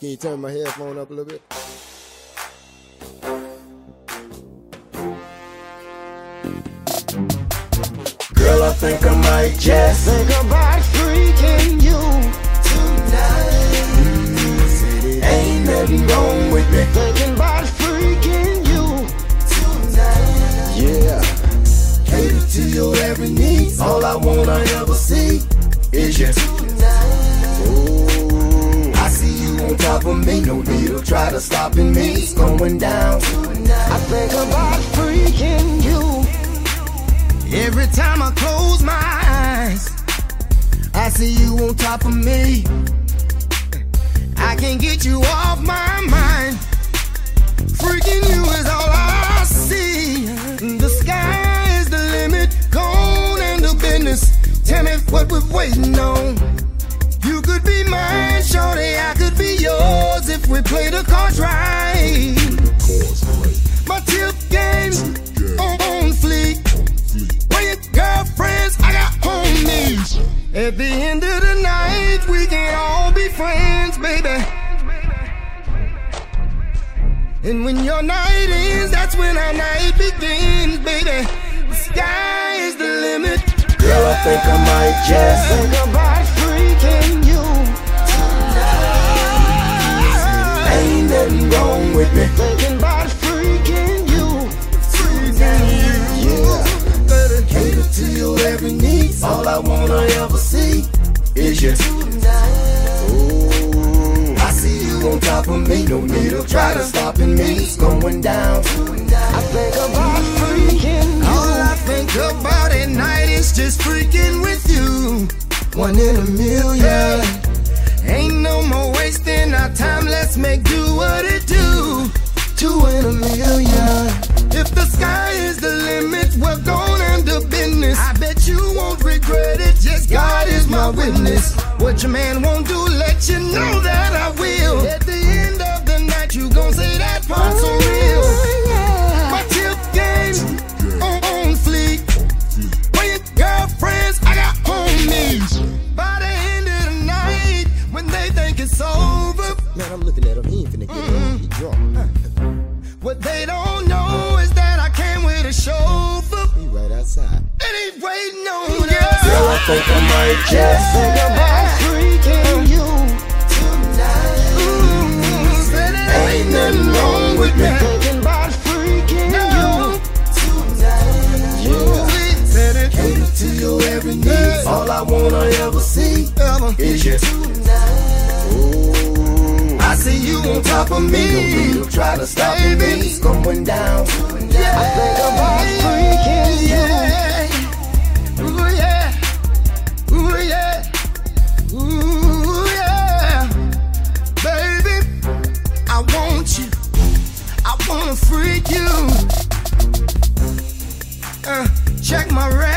Can you turn my headphone up a little bit? Girl, I think I might just think about freaking you tonight. Ain't nothing wrong with me thinking about freaking you tonight. Yeah, cater to your every need. All I want I ever see is you tonight. Ooh. On top of me, no need to try to stop me. It's going down. I think about freaking you. Every time I close my eyes, I see you on top of me. I can't get you off my mind. Freaking you is all I see. The sky is the limit. Gone and the business. Tell me what we're waiting on. You could be mine, shorty, I could be yours if we play the cards right. My tip game on fleek. Where your girlfriends, I got homies. At the end of the night, we can all be friends, baby. And when your night ends, that's when our night begins, baby. The sky is the limit. Girl, I think I might just think about freaking you tonight. Ain't nothing wrong with me thinking about freaking you tonight. Yeah, cater to your every need. All I wanna ever see is you tonight. Ooh, I see you on top of me. No need to try to stop me. It's going down. I think about freaking you. All I think about at night is just freaking with you. One in a million. Ain't no more wasting our time. Let's make do what it do. Two in a million. If the sky is the limit, we're going under business. I bet you won't regret it. Just God is my witness. What your man won't do, let you know that I will. At the end of the night, you gon' say that part so real. My tip game on fleek. Where your girlfriends, I got homies. By the end of the night, when they think it's over, man, I'm looking at him, he ain't finna get him, he drunk. What they don't know is that I came with a chauffeur. He right outside, and he waiting on us. Girl, I think I might just think about freaking you tonight. Ain't nothing wrong with me thinking about freaking you tonight. Yeah, said it. Cater to your every need. All I wanna ever see is you tonight. Ooh, I see you on top of me. Don't try to stop me. It's going down. Yeah. I think about freaking you. Ooh yeah, ooh yeah, ooh yeah, baby. I want you. I wanna freak you. Check my record.